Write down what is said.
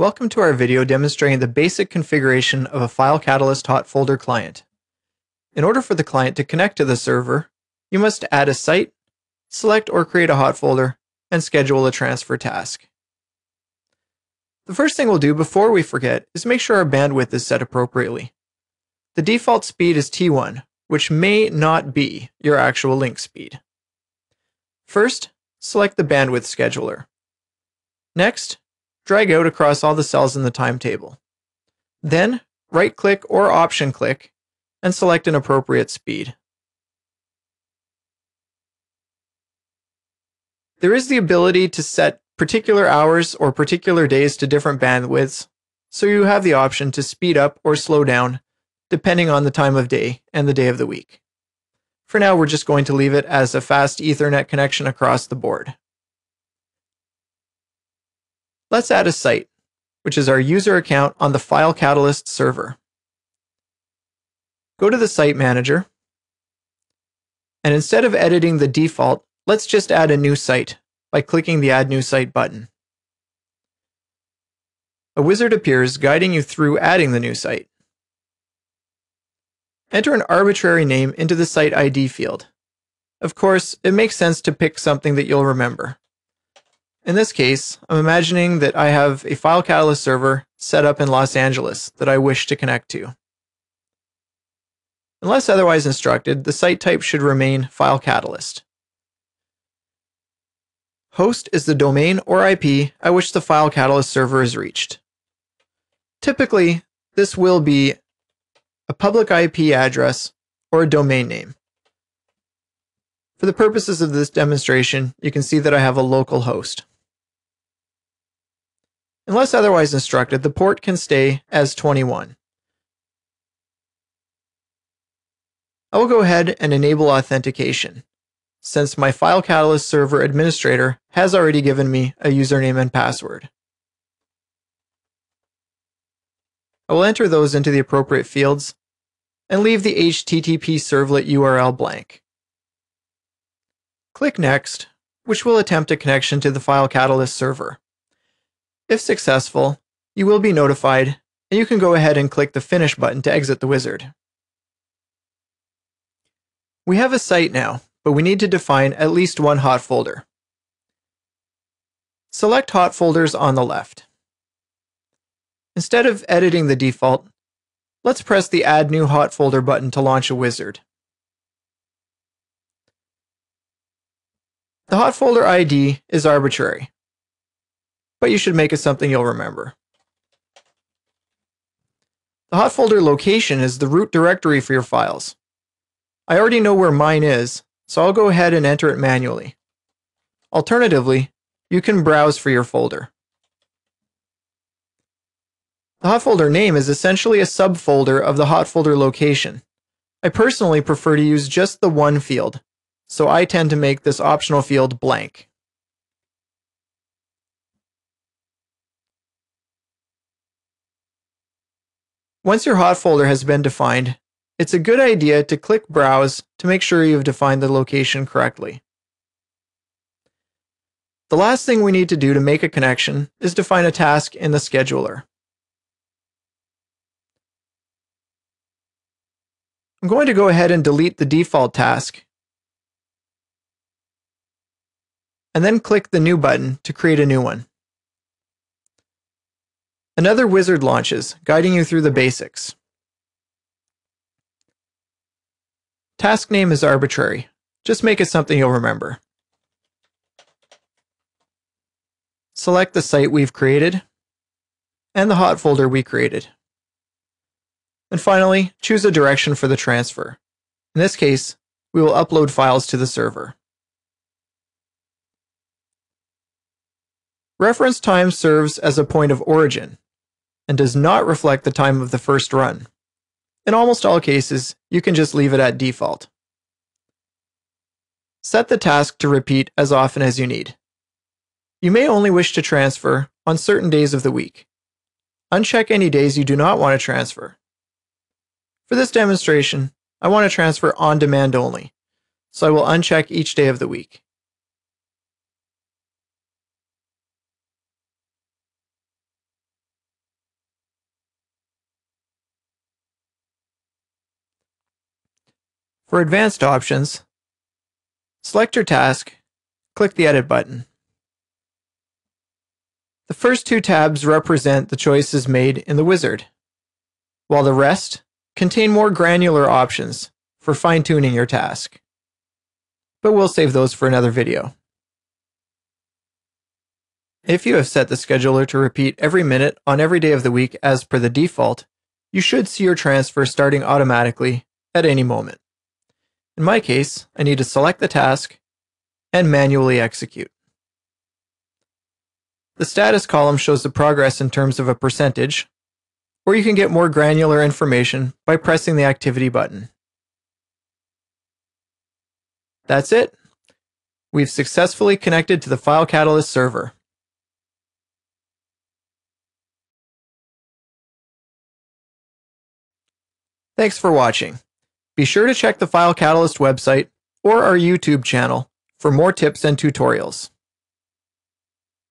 Welcome to our video demonstrating the basic configuration of a FileCatalyst HotFolder client. In order for the client to connect to the server, you must add a site, select or create a HotFolder, and schedule a transfer task. The first thing we'll do before we forget is make sure our bandwidth is set appropriately. The default speed is T1, which may not be your actual link speed. First, select the bandwidth scheduler. Next, drag out across all the cells in the timetable. Then, right-click or option-click and select an appropriate speed. There is the ability to set particular hours or particular days to different bandwidths, so you have the option to speed up or slow down depending on the time of day and the day of the week. For now, we're just going to leave it as a fast Ethernet connection across the board. Let's add a site, which is our user account on the FileCatalyst server. Go to the Site Manager, and instead of editing the default, let's just add a new site by clicking the Add New Site button. A wizard appears guiding you through adding the new site. Enter an arbitrary name into the Site ID field. Of course, it makes sense to pick something that you'll remember. In this case, I'm imagining that I have a FileCatalyst server set up in Los Angeles that I wish to connect to. Unless otherwise instructed, the site type should remain FileCatalyst. Host is the domain or IP at which the FileCatalyst server is reached. Typically, this will be a public IP address or a domain name. For the purposes of this demonstration, you can see that I have a local host. Unless otherwise instructed, the port can stay as 21. I will go ahead and enable authentication, since my FileCatalyst server administrator has already given me a username and password. I will enter those into the appropriate fields and leave the HTTP servlet URL blank. Click Next, which will attempt a connection to the FileCatalyst server. If successful, you will be notified, and you can go ahead and click the Finish button to exit the wizard. We have a site now, but we need to define at least one HotFolder. Select HotFolders on the left. Instead of editing the default, let's press the Add New HotFolder button to launch a wizard. The HotFolder ID is arbitrary, but you should make it something you'll remember. The HotFolder location is the root directory for your files. I already know where mine is, so I'll go ahead and enter it manually. Alternatively, you can browse for your folder. The HotFolder name is essentially a subfolder of the HotFolder location. I personally prefer to use just the one field, so I tend to make this optional field blank. Once your HotFolder has been defined, it's a good idea to click Browse to make sure you've defined the location correctly. The last thing we need to do to make a connection is define a task in the scheduler. I'm going to go ahead and delete the default task, and then click the New button to create a new one. Another wizard launches, guiding you through the basics. Task name is arbitrary. Just make it something you'll remember. Select the site we've created and the HotFolder we created. And finally, choose a direction for the transfer. In this case, we will upload files to the server. Reference time serves as a point of origin and does not reflect the time of the first run. In almost all cases, you can just leave it at default. Set the task to repeat as often as you need. You may only wish to transfer on certain days of the week. Uncheck any days you do not want to transfer. For this demonstration, I want to transfer on demand only, so I will uncheck each day of the week. For advanced options, select your task, click the Edit button. The first two tabs represent the choices made in the wizard, while the rest contain more granular options for fine-tuning your task. But we'll save those for another video. If you have set the scheduler to repeat every minute on every day of the week as per the default, you should see your transfer starting automatically at any moment. In my case, I need to select the task and manually execute. The status column shows the progress in terms of a percentage, or you can get more granular information by pressing the activity button. That's it. We've successfully connected to the FileCatalyst server. Thanks for watching. Be sure to check the FileCatalyst website or our YouTube channel for more tips and tutorials.